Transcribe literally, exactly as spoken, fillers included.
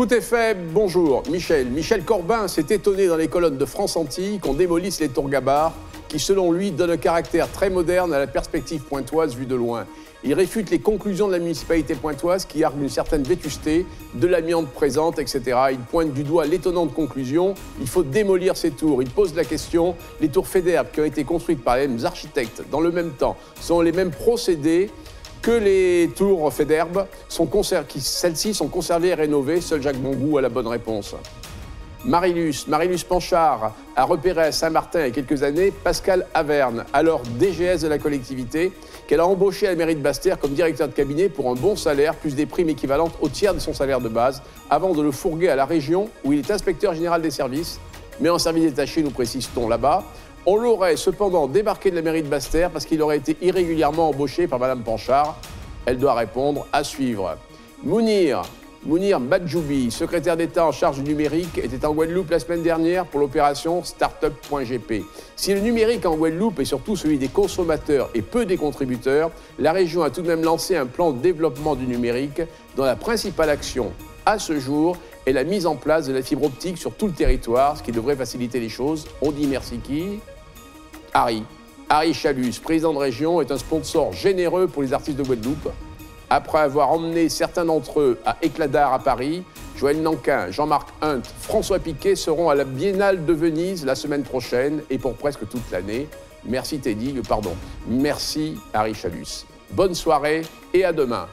Fouté Fè, bonjour. Michel. Michel Corbin s'est étonné dans les colonnes de France Antilles qu'on démolisse les tours Gabarre, qui selon lui donne un caractère très moderne à la perspective pointoise vue de loin. Il réfute les conclusions de la municipalité pointoise qui arguent une certaine vétusté, de l'amiante présente, et cetera. Il pointe du doigt l'étonnante conclusion, il faut démolir ces tours. Il pose la question, les tours Faidherbe qui ont été construites par les mêmes architectes dans le même temps, sont les mêmes procédés que les tours Faidherbe, celles-ci sont conservées et rénovées. Seul Jacques Bongou a la bonne réponse. Marie-Luce, Marie-Luce Panchard a repéré à Saint-Martin il y a quelques années Pascal Averne, alors D G S de la collectivité, qu'elle a embauché à la mairie de Bastère comme directeur de cabinet pour un bon salaire, plus des primes équivalentes au tiers de son salaire de base, avant de le fourguer à la région où il est inspecteur général des services, mais en service détaché, nous précise-t-on là-bas. On l'aurait cependant débarqué de la mairie de Bastère parce qu'il aurait été irrégulièrement embauché par Madame Panchard. Elle doit répondre à suivre. Mounir, Mounir Madjoubi, secrétaire d'État en charge du numérique, était en Guadeloupe la semaine dernière pour l'opération Startup.G P. Si le numérique en Guadeloupe et surtout celui des consommateurs et peu des contributeurs, la région a tout de même lancé un plan de développement du numérique dont la principale action à ce jour et la mise en place de la fibre optique sur tout le territoire, ce qui devrait faciliter les choses. On dit merci qui ? Harry. Harry Chalus, président de région, est un sponsor généreux pour les artistes de Guadeloupe. Après avoir emmené certains d'entre eux à Éclat d'Art à Paris, Joël Nankin, Jean-Marc Hunt, François Piquet seront à la Biennale de Venise la semaine prochaine et pour presque toute l'année. Merci Teddy, pardon. Merci Harry Chalus. Bonne soirée et à demain.